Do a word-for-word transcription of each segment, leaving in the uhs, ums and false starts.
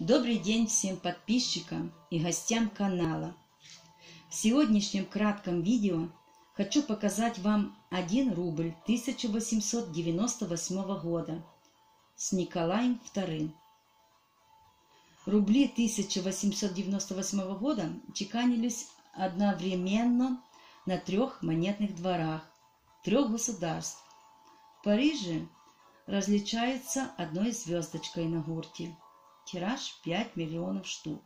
Добрый день всем подписчикам и гостям канала. В сегодняшнем кратком видео хочу показать вам один рубль тысяча восемьсот девяносто восьмого года с Николаем вторым. Рубли тысяча восемьсот девяносто восьмого года чеканились одновременно на трех монетных дворах трех государств. В Париже различается одной звездочкой на гурте. Тираж пять миллионов штук.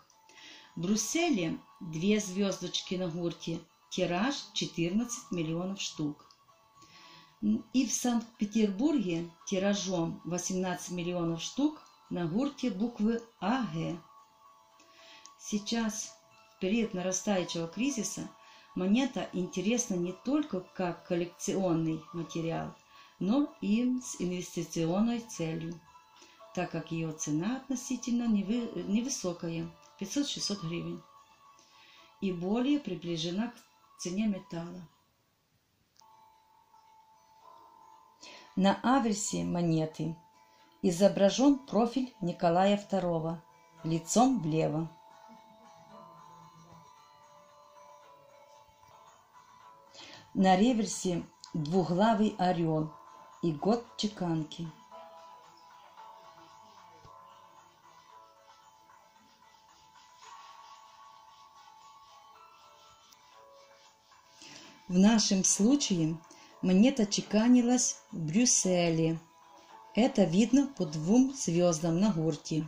В Брюсселе две звездочки на гурте. Тираж четырнадцать миллионов штук. И в Санкт-Петербурге тиражом восемнадцать миллионов штук на гурте буквы А Г. Сейчас, в период нарастающего кризиса, монета интересна не только как коллекционный материал, но и с инвестиционной целью, так как ее цена относительно невысокая – пятьсот-шестьсот гривен, и более приближена к цене металла. На аверсе монеты изображен профиль Николая второго лицом влево. На реверсе двуглавый орел и год чеканки. В нашем случае монета чеканилась в Брюсселе. Это видно по двум звездам на гурте.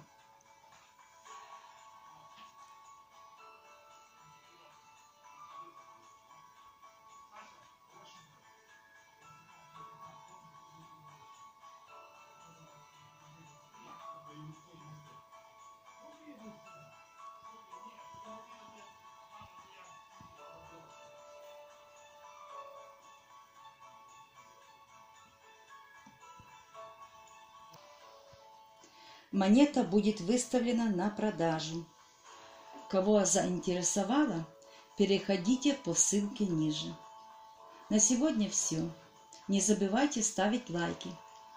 Монета будет выставлена на продажу. Кого заинтересовало, переходите по ссылке ниже. На сегодня все. Не забывайте ставить лайки.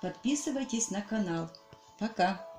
Подписывайтесь на канал. Пока!